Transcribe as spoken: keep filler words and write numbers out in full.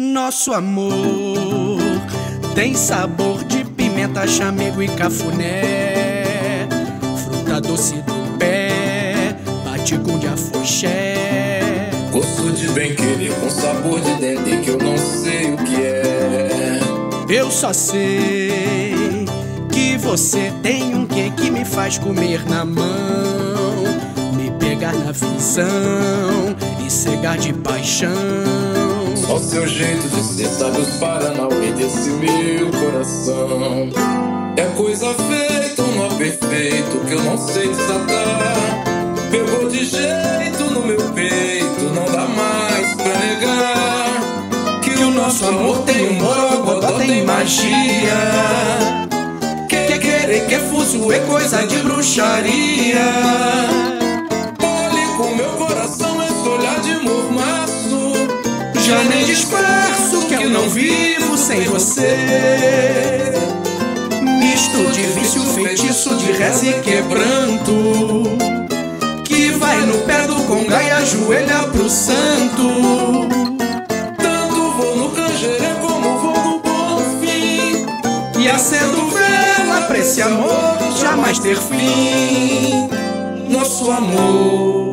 Nosso amor tem sabor de pimenta, chamego e cafuné, fruta doce do pé, batigum de afoxé, gosto de bem querer com sabor de dendê que eu não sei o que é. Eu só sei que você tem um quê que me faz comer na mão, me pegar na visão e cegar de paixão. Ao seu jeito de ser, sabe os paranauê desse meu coração. É coisa feita, um nó perfeito que eu não sei desatar. Pegou de jeito no meu peito, não dá mais pra negar. Que, que o nosso amor tem um morogodó, tem magia. Que é querer, que é fuso, é coisa de bruxaria. Olhe com meu coração, esse olhar de mormaço. Já nem disfarço que eu não vivo sem você. Misto de vício, feitiço, de reza e quebranto, que vai no pé do conga e ajoelha pro santo. Tanto vou no canjerê como vou no bom fim, e acendo vela pra esse amor jamais ter fim. Nosso amor